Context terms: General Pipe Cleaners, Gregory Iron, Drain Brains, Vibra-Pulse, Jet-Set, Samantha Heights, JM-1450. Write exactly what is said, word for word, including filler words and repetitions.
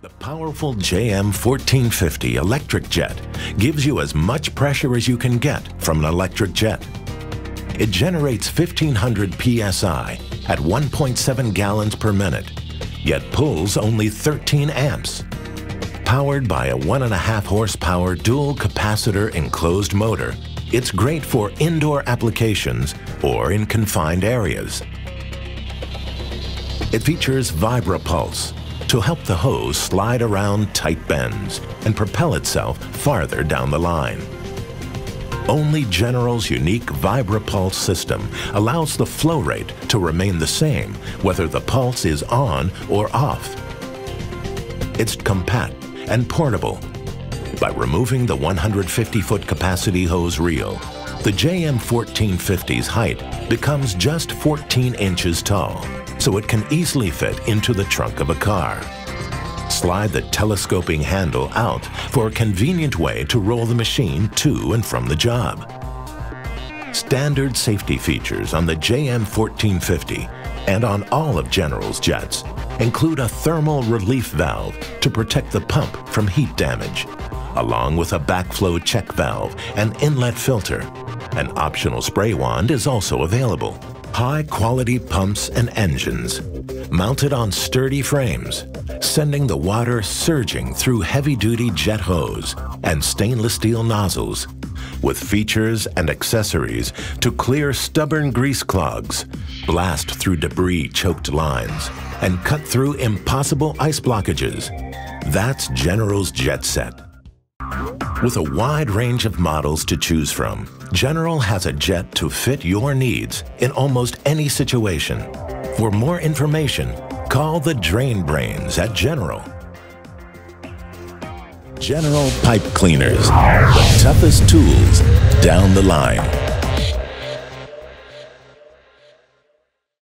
The powerful J M fourteen fifty electric jet gives you as much pressure as you can get from an electric jet. It generates fifteen hundred P S I at one point seven gallons per minute, yet pulls only thirteen amps. Powered by a one and a half horsepower dual capacitor enclosed motor, it's great for indoor applications or in confined areas. It features Vibra-Pulse to help the hose slide around tight bends and propel itself farther down the line. Only General's unique Vibra-Pulse system allows the flow rate to remain the same whether the pulse is on or off. It's compact and portable. By removing the one hundred fifty foot capacity hose reel, the J M fourteen fifty's height becomes just fourteen inches tall, so it can easily fit into the trunk of a car. Slide the telescoping handle out for a convenient way to roll the machine to and from the job. Standard safety features on the J M fourteen fifty and on all of General's jets include a thermal relief valve to protect the pump from heat damage, along with a backflow check valve and inlet filter. An optional spray wand is also available. High-quality pumps and engines, mounted on sturdy frames, sending the water surging through heavy-duty jet hose and stainless steel nozzles, with features and accessories to clear stubborn grease clogs, blast through debris-choked lines, and cut through impossible ice blockages. That's General's Jet-Set. With a wide range of models to choose from, General has a jet to fit your needs in almost any situation. For more information, call the Drain Brains at General. General Pipe Cleaners, the toughest tools down the line.